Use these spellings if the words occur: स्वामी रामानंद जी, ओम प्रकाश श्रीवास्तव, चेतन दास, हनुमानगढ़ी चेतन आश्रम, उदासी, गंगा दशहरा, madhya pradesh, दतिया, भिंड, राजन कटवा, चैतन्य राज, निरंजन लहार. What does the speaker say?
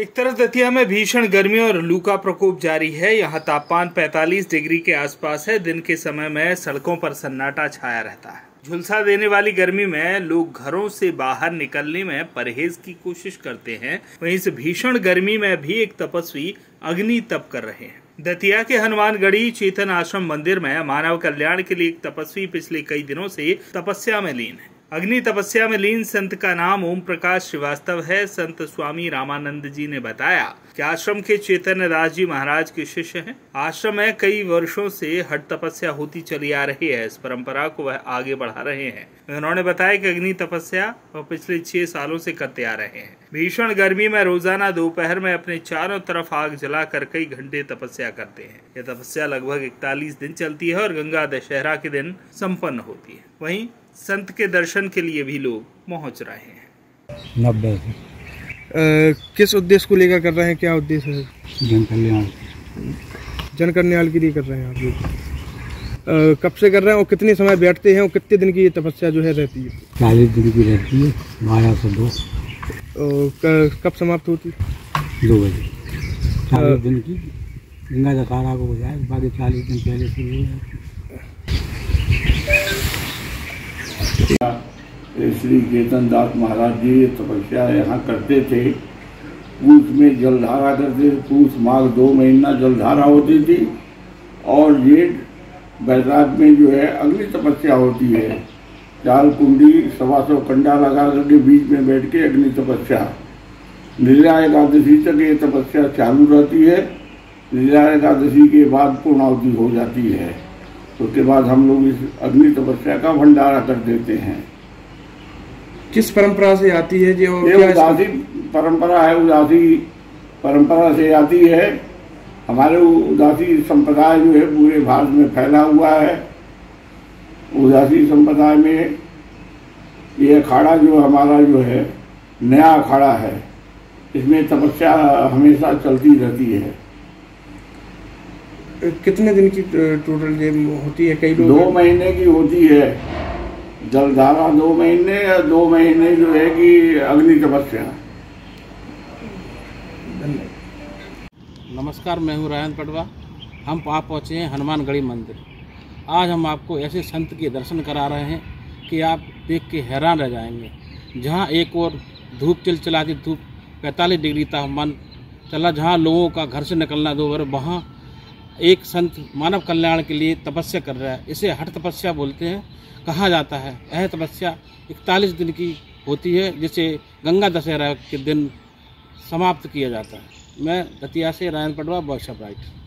एक तरफ दतिया में भीषण गर्मी और लू का प्रकोप जारी है। यहाँ तापमान 45 डिग्री के आसपास है। दिन के समय में सड़कों पर सन्नाटा छाया रहता है। झुलसा देने वाली गर्मी में लोग घरों से बाहर निकलने में परहेज की कोशिश करते हैं। वहीं इस भीषण गर्मी में भी एक तपस्वी अग्नि तप कर रहे हैं। दतिया के हनुमानगढ़ी चेतन आश्रम मंदिर में मानव कल्याण के लिए एक तपस्वी पिछले कई दिनों से तपस्या में लीन है। अग्नि तपस्या में लीन संत का नाम ओम प्रकाश श्रीवास्तव है। संत स्वामी रामानंद जी ने बताया कि आश्रम के चैतन्य राज जी महाराज के शिष्य हैं। आश्रम में कई वर्षों से हट तपस्या होती चली आ रही है। इस परंपरा को वह आगे बढ़ा रहे हैं। उन्होंने बताया कि अग्नि तपस्या वह पिछले 6 सालों से करते आ रहे हैं। भीषण गर्मी में रोजाना दोपहर में अपने चारों तरफ आग जलाकर कई घंटे तपस्या करते हैं। यह तपस्या लगभग 41 दिन चलती है और गंगा दशहरा के दिन संपन्न होती है। वहीं संत के दर्शन के लिए भी लोग पहुंच रहे हैं। 90 किस उद्देश्य को लेकर कर रहे हैं? क्या उद्देश्य है? जन कल्याण के लिए कर रहे हैं आप लोग। कब से कर रहे हैं और कितने समय बैठते हैं और कितने दिन की ये तपस्या जो है रहती है? 40 दिन की रहती है, 12 से 2। कब समाप्त होती है? 2 बजे। 40 दिन की गंगा दशहरा को हो जाए, बाकी 40 दिन पहले शुरू हो जाए। श्री चेतन दास महाराज जी ये तपस्या यहाँ करते थे। पूछ में जलधारा करते थे। पूछ माघ 2 महीना जलधारा होती थी और जेठ बैसाख में जो है अग्नि तपस्या होती है। 4 कुंडी 125 कंडा लगा करके बीच में बैठ के अग्नि तपस्या। निर्जला एकादशी तक ये तपस्या चालू रहती है। निर्जला एकादशी के बाद पूर्णाहुति हो जाती है। उसके बाद हम लोग इस अग्नि तपस्या का भंडारा कर देते हैं। किस परंपरा से आती है जी? ये उदासी परंपरा है। उदासी परंपरा से आती है। हमारे उदासी संप्रदाय जो है पूरे भारत में फैला हुआ है। उदासी संप्रदाय में ये अखाड़ा जो हमारा जो है नया अखाड़ा है, इसमें तपस्या हमेशा चलती रहती है। कितने दिन की टोटल गेम होती है? कई लोग 2 महीने की होती है जलधारा, 2 महीने या 2 महीने जो है कि अग्नि तपस्या। नमस्कार, मैं हूँ राजन कटवा। हम आप पहुँचे हैं हनुमानगढ़ी मंदिर। आज हम आपको ऐसे संत के दर्शन करा रहे हैं कि आप देख के हैरान रह जाएंगे। जहाँ एक और धूप चिलचिलाती धूप 45 डिग्री तापमान चला, जहाँ लोगों का घर से निकलना दोपहर, वहाँ एक संत मानव कल्याण के लिए तपस्या कर रहा है। इसे हठ तपस्या बोलते हैं, कहा जाता है। यह तपस्या 41 दिन की होती है, जिसे गंगा दशहरा के दिन समाप्त किया जाता है। मैं दतिया से राजन कटवा, वर्कशॉप राइटर।